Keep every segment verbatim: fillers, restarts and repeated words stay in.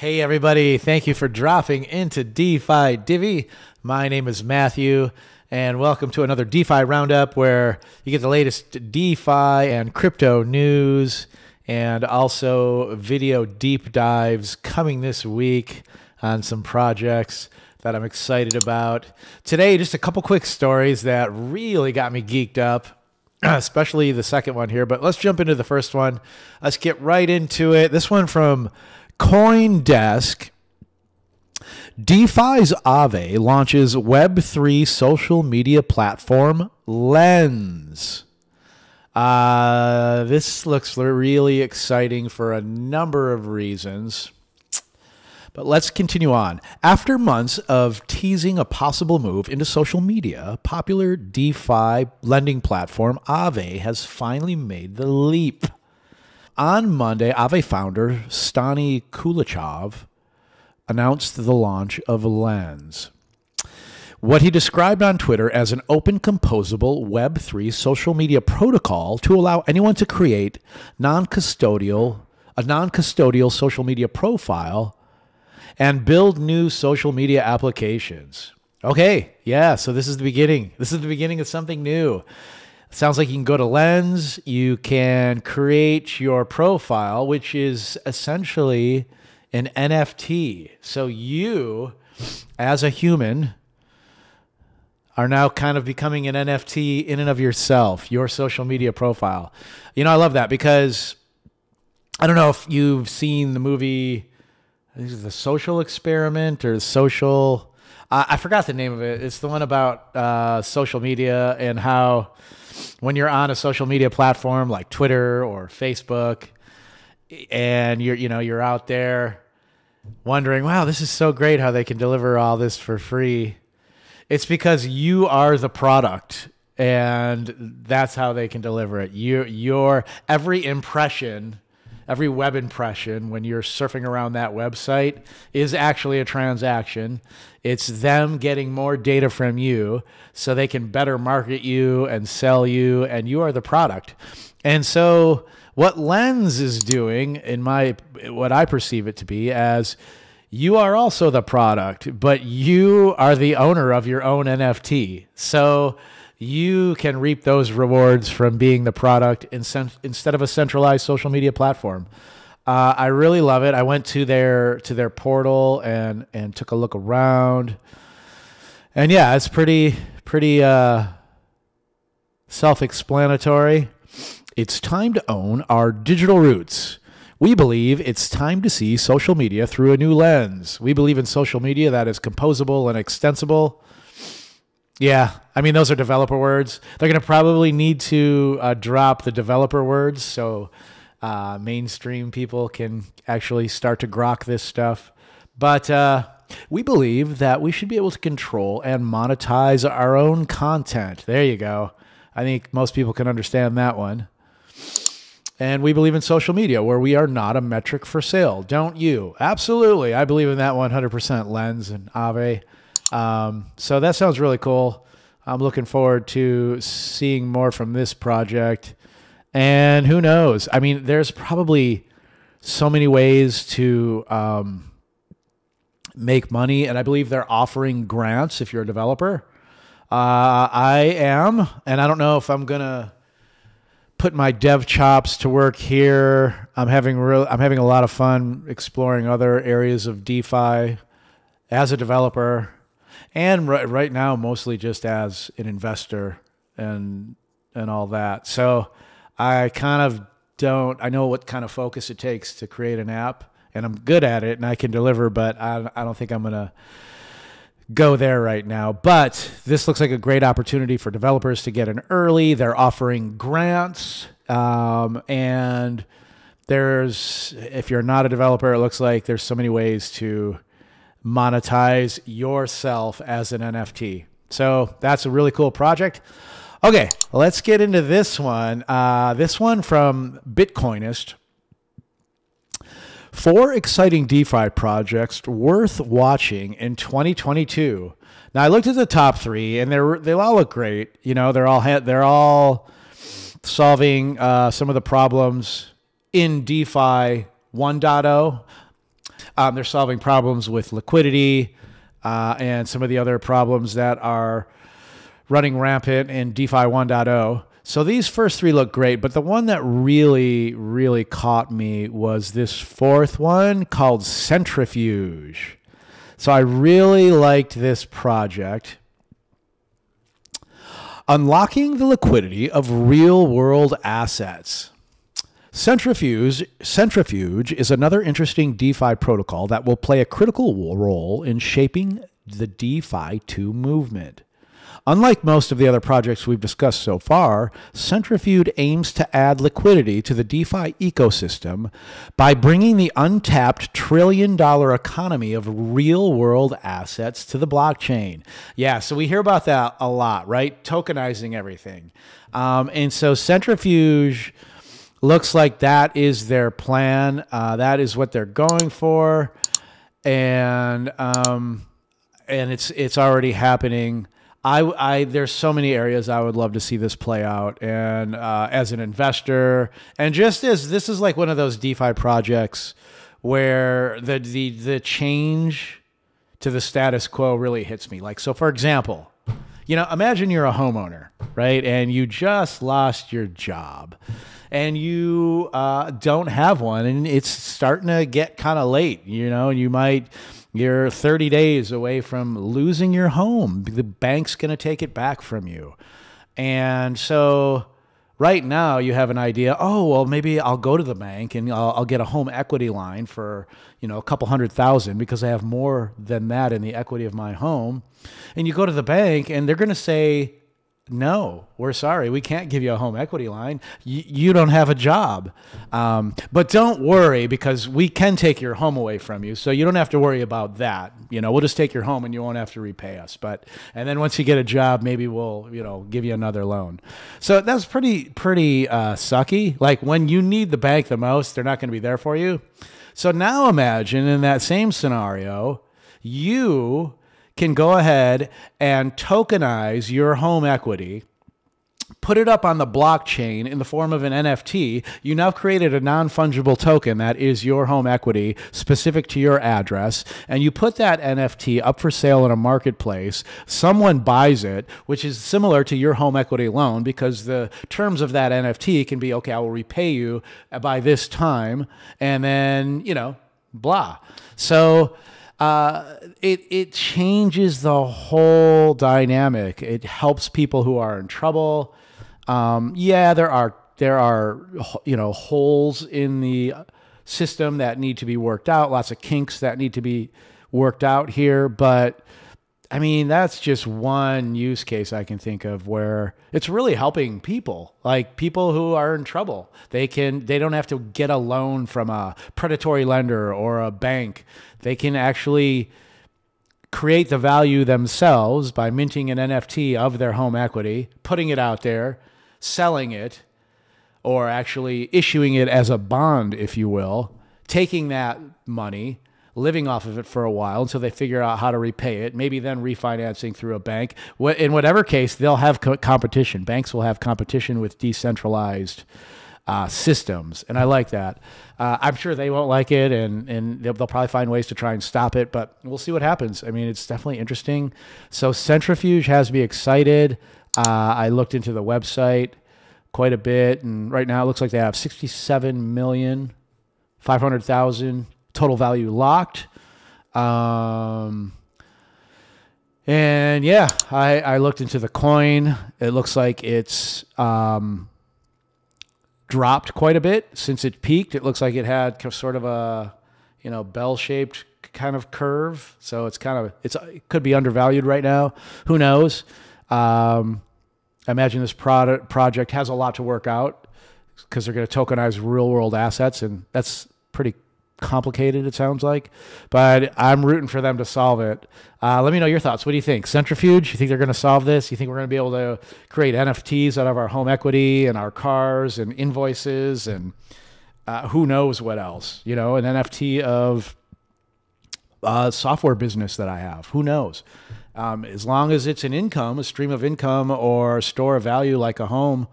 Hey everybody, thank you for dropping into DeFi Divvy. My name is Matthew and welcome to another DeFi Roundup where you get the latest DeFi and crypto news and also video deep dives coming this week on some projects that I'm excited about. Today, just a couple quick stories that really got me geeked up. Especially the second one here, but let's jump into the first one. Let's get right into it. This one from Coindesk. DeFi's Aave launches Web three social media platform Lens. Uh, this looks really exciting for a number of reasons. But let's continue on. After months of teasing a possible move into social media, popular DeFi lending platform Aave has finally made the leap. On Monday, Aave founder Stani Kulichov announced the launch of Lens, what he described on Twitter as an open composable Web three social media protocol to allow anyone to create non-custodial, a non-custodial social media profile and build new social media applications. Okay, yeah, so this is the beginning. This is the beginning of something new. It sounds like you can go to Lens, you can create your profile, which is essentially an N F T. So you, as a human, are now kind of becoming an N F T in and of yourself, your social media profile. You know, I love that because I don't know if you've seen the movie... This is The Social Experiment or Social... Uh, I forgot the name of it. It's the one about uh, social media and how when you're on a social media platform like Twitter or Facebook and you're, you know, you're out there wondering, wow, this is so great how they can deliver all this for free. It's because you are the product and that's how they can deliver it. You, your every impression... Every web impression when you're surfing around that website is actually a transaction. It's them getting more data from you so they can better market you and sell you, and you are the product. And so what Lens is doing, in my what I perceive it to be, as you are also the product, but you are the owner of your own N F T. So you can reap those rewards from being the product instead of a centralized social media platform. Uh, I really love it. I went to their to their portal and and took a look around, and yeah, it's pretty pretty uh, self-explanatory. It's time to own our digital roots. We believe it's time to see social media through a new lens. We believe in social media that is composable and extensible. Yeah, I mean, those are developer words. They're going to probably need to uh, drop the developer words so uh, mainstream people can actually start to grok this stuff. But uh, we believe that we should be able to control and monetize our own content. There you go. I think most people can understand that one. And we believe in social media where we are not a metric for sale. Don't you? Absolutely. I believe in that one hundred percent, Lens and Aave. Um, so that sounds really cool. I'm looking forward to seeing more from this project. And who knows? I mean, there's probably so many ways to um, make money. And I believe they're offering grants if you're a developer. Uh, I am. And I don't know if I'm going to put my dev chops to work here. I'm having real I'm having a lot of fun exploring other areas of DeFi as a developer and right, right now mostly just as an investor and and all that. So I kind of don't I know what kind of focus it takes to create an app, and I'm good at it and I can deliver, but I, I don't think I'm going to go there right now. But this looks like a great opportunity for developers to get in early. They're offering grants, um, and there's, if you're not a developer, it looks like there's so many ways to monetize yourself as an N F T. So that's a really cool project. Okay, let's get into this one. Uh, this one from Bitcoinist. Four exciting DeFi projects worth watching in twenty twenty-two. Now I looked at the top three, and they're they all look great. You know, they're all ha they're all solving uh, some of the problems in DeFi one point oh. Um, they're solving problems with liquidity uh, and some of the other problems that are running rampant in DeFi one point oh. So these first three look great, but the one that really, really caught me was this fourth one called Centrifuge. So I really liked this project. Unlocking the liquidity of real-world assets. Centrifuge, Centrifuge is another interesting DeFi protocol that will play a critical role in shaping the DeFi two movement. Unlike most of the other projects we've discussed so far, Centrifuge aims to add liquidity to the DeFi ecosystem by bringing the untapped trillion dollar economy of real-world assets to the blockchain. Yeah, so we hear about that a lot, right? Tokenizing everything. Um, and so Centrifuge looks like that is their plan. Uh, that is what they're going for. And, um, and it's, it's already happening. I, I, there's so many areas I would love to see this play out, and uh, as an investor, and just as this is like one of those DeFi projects where the the the change to the status quo really hits me. Like, so for example, you know, imagine you're a homeowner, right, and you just lost your job, and you uh, don't have one, and it's starting to get kind of late, you know, and you might. You're thirty days away from losing your home. The bank's going to take it back from you. And so right now you have an idea, oh, well, maybe I'll go to the bank and I'll, I'll get a home equity line for, you know, a couple hundred thousand because I have more than that in the equity of my home. And you go to the bank and they're going to say, no, we're sorry. We can't give you a home equity line. You, you don't have a job. Um, but don't worry, because we can take your home away from you. So you don't have to worry about that. You know, we'll just take your home and you won't have to repay us. But, and then once you get a job, maybe we'll, you know, give you another loan. So that's pretty, pretty uh, sucky. Like when you need the bank the most, they're not going to be there for you. So now imagine in that same scenario, you can go ahead and tokenize your home equity, put it up on the blockchain in the form of an N F T. You now created a non-fungible token that is your home equity specific to your address, and you put that N F T up for sale in a marketplace. Someone buys it, which is similar to your home equity loan, because the terms of that N F T can be, okay, I will repay you by this time, and then, you know, blah. So Uh, it, it changes the whole dynamic. It helps people who are in trouble. Um, yeah, there are, there are, you know, holes in the system that need to be worked out. Lots of kinks that need to be worked out here. But I mean, that's just one use case I can think of where it's really helping people, like people who are in trouble. They can, they don't have to get a loan from a predatory lender or a bank. They can actually create the value themselves by minting an N F T of their home equity, putting it out there, selling it, or actually issuing it as a bond, if you will, taking that money, living off of it for a while until they figure out how to repay it, maybe then refinancing through a bank. In whatever case, they'll have competition. Banks will have competition with decentralized Uh, systems, and I like that. Uh, I'm sure they won't like it, and and they'll, they'll probably find ways to try and stop it, but we'll see what happens. I mean, it's definitely interesting. So Centrifuge has me excited. Uh, I looked into the website quite a bit, and right now it looks like they have sixty-seven million five hundred thousand total value locked. Um, and yeah, I, I looked into the coin. It looks like it's um, dropped quite a bit since it peaked. It looks like it had sort of a, you know, bell-shaped kind of curve. So it's kind of, it's, it could be undervalued right now. Who knows? Um, I imagine this product project has a lot to work out because they're going to tokenize real-world assets, and that's pretty complicated, it sounds like. But I'm rooting for them to solve it. Uh, let me know your thoughts. What do you think? Centrifuge? You think they're going to solve this? You think we're going to be able to create N F Ts out of our home equity and our cars and invoices and uh, who knows what else? You know, an N F T of uh, software business that I have. Who knows? Um, as long as it's an income, a stream of income or a store of value like a home,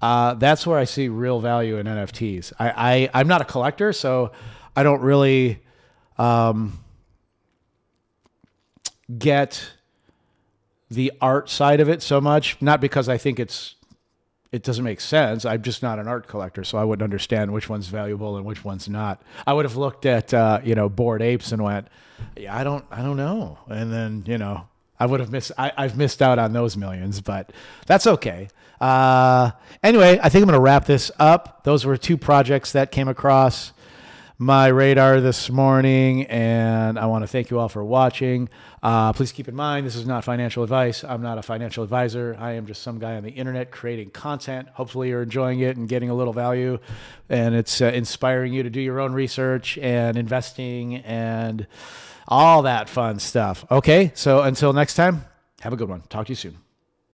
uh, that's where I see real value in N F Ts. I, I, I'm not a collector, so I don't really, um, get the art side of it so much, not because I think it's, it doesn't make sense. I'm just not an art collector, so I wouldn't understand which one's valuable and which one's not. I would have looked at, uh, you know, Bored Apes and went, yeah, I don't, I don't know. And then, you know, I would have missed, I, I've missed out on those millions, but that's okay. Uh, anyway, I think I'm going to wrap this up. Those were two projects that came across my radar this morning, and I want to thank you all for watching. Uh, please keep in mind, this is not financial advice. I'm not a financial advisor. I am just some guy on the internet creating content. Hopefully you're enjoying it and getting a little value, and it's uh, inspiring you to do your own research and investing and all that fun stuff. Okay, so until next time, have a good one. Talk to you soon.